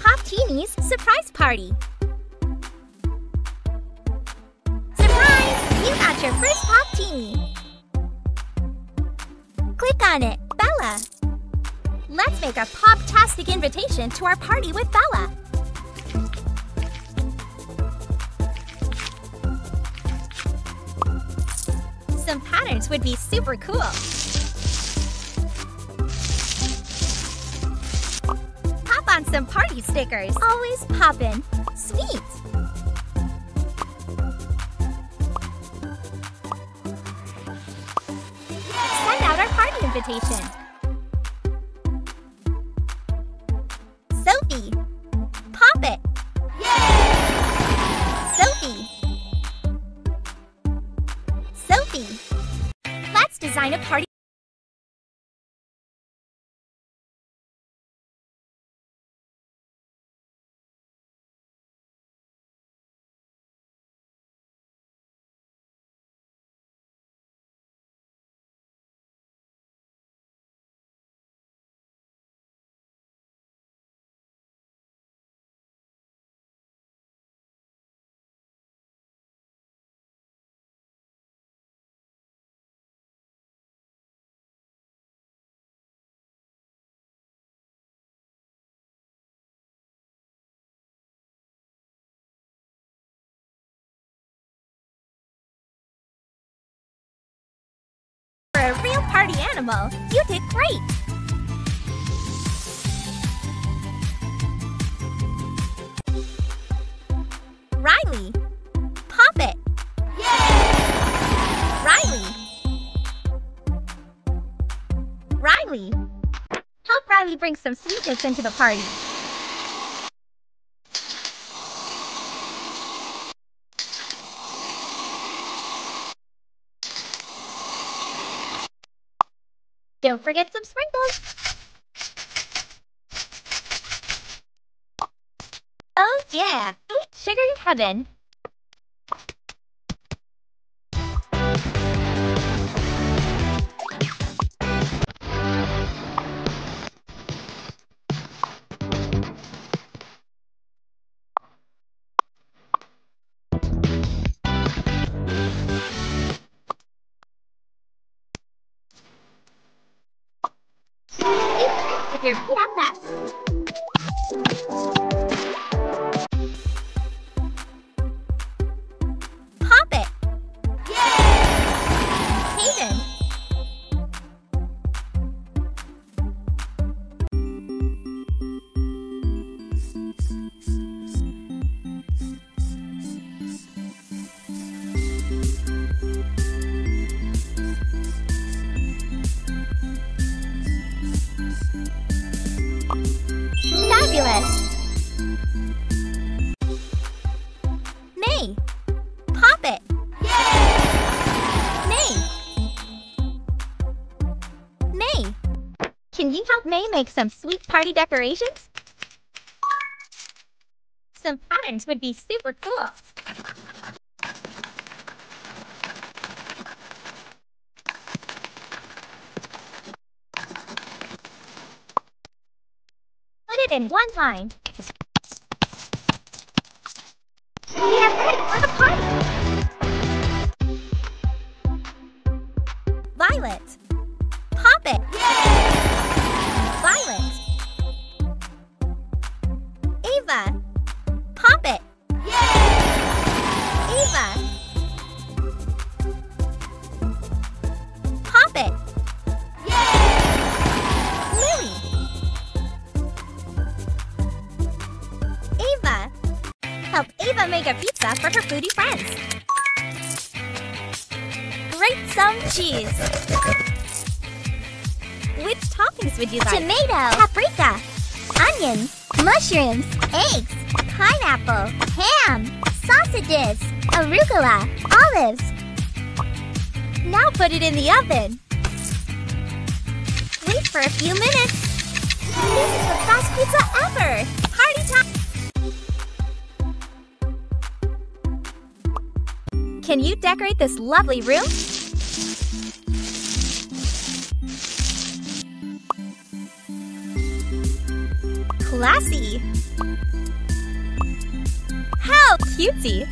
Popteenies surprise party. Surprise! You got your first Popteenie. Click on it, Bella. Let's make a pop-tastic invitation to our party with Bella. Some patterns would be super cool. Pop on some party stickers. Always poppin'. Sweet. Send out our party invitation. Sophie, pop it. Yay! Sophie. Sophie. Let's design a party. A real party animal. You did great! Riley, pop it! Yay! Riley! Riley! Help Riley bring some sweetness into the party. Don't forget some sprinkles! Oh yeah! Sugar heaven! Here, grab that. Pop it. Yay! Hayden. May, pop it! Yay! May! May! Can you help May make some sweet party decorations? Some patterns would be super cool. In one line. We are ready for the party! Violet! Pop it! Yay! Violet! Ava! Pop it! Yay! Ava! Pop it! Help Ava make a pizza for her foodie friends. Grate some cheese. Which toppings would you like? Tomato, paprika, onions, mushrooms, eggs, pineapple, ham, sausages, arugula, olives. Now put it in the oven. Wait for a few minutes. This is the best pizza ever. Party time! Can you decorate this lovely room? Classy! Wow, cutesy!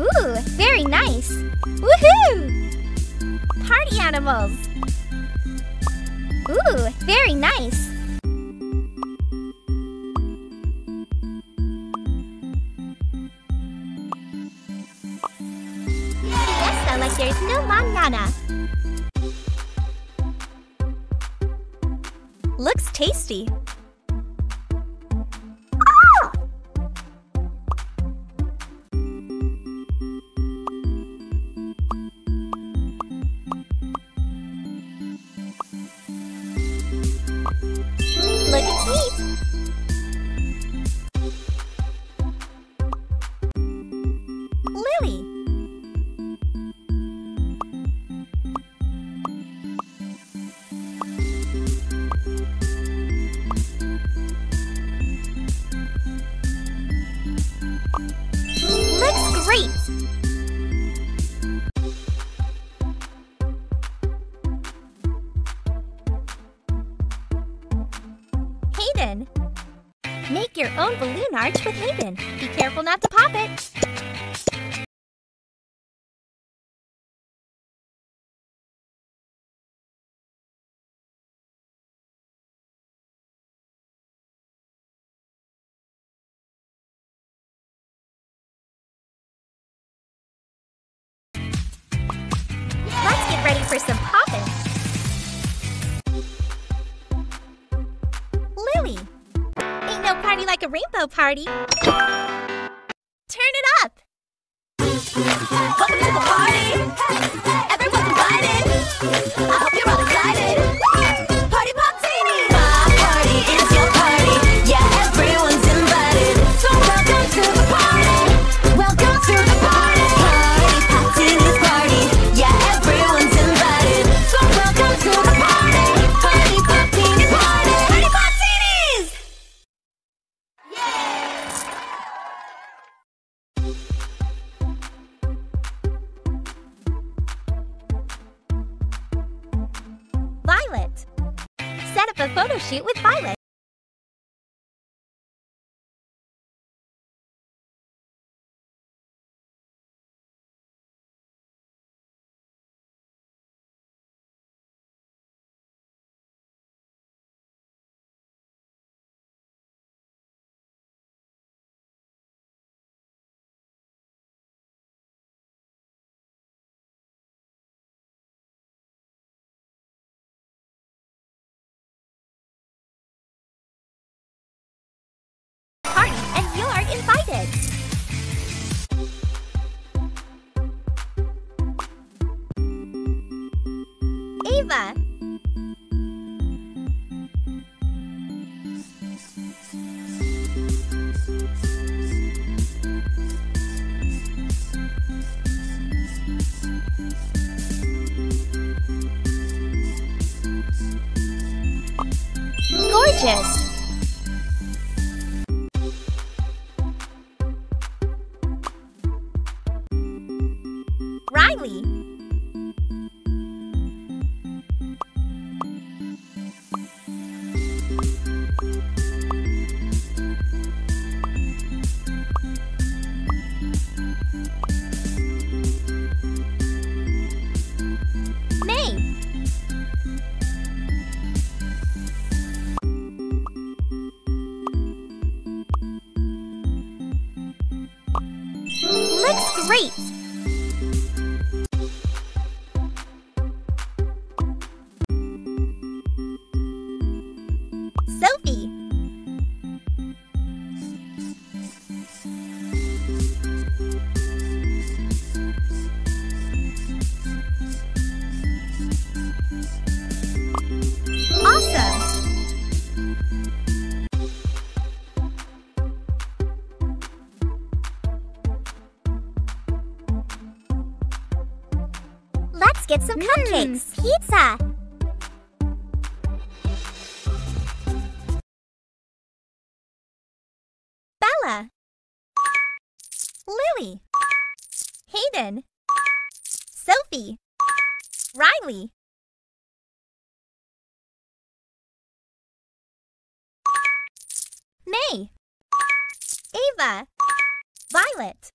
Ooh, very nice! Woohoo! Party animals! Ooh, very nice! Yes, though, like there's no manana! Looks tasty! Look, it's neat! Lily! Looks great! Make your own balloon arch with Hayden. Be careful not to pop it. Yeah. Let's get ready for some popping. Party like a rainbow party. Turn it up! Welcome to the party! Everyone's invited! I hope you're all excited! Party Popteenies! My party is your party! Yeah, everyone's invited! So welcome to the party! Welcome to the party! Party Popteenies party! Yeah, everyone's invited! So welcome to the party! Party Popteenies party! Party Popteenies! Violet. Set up a photo shoot with Violet. Invited. Ava. Gorgeous. Riley. May. Looks great. Sophie. Awesome. Let's get some cupcakes. Pizza. Lily, Hayden, Sophie, Riley, May, Ava, Violet.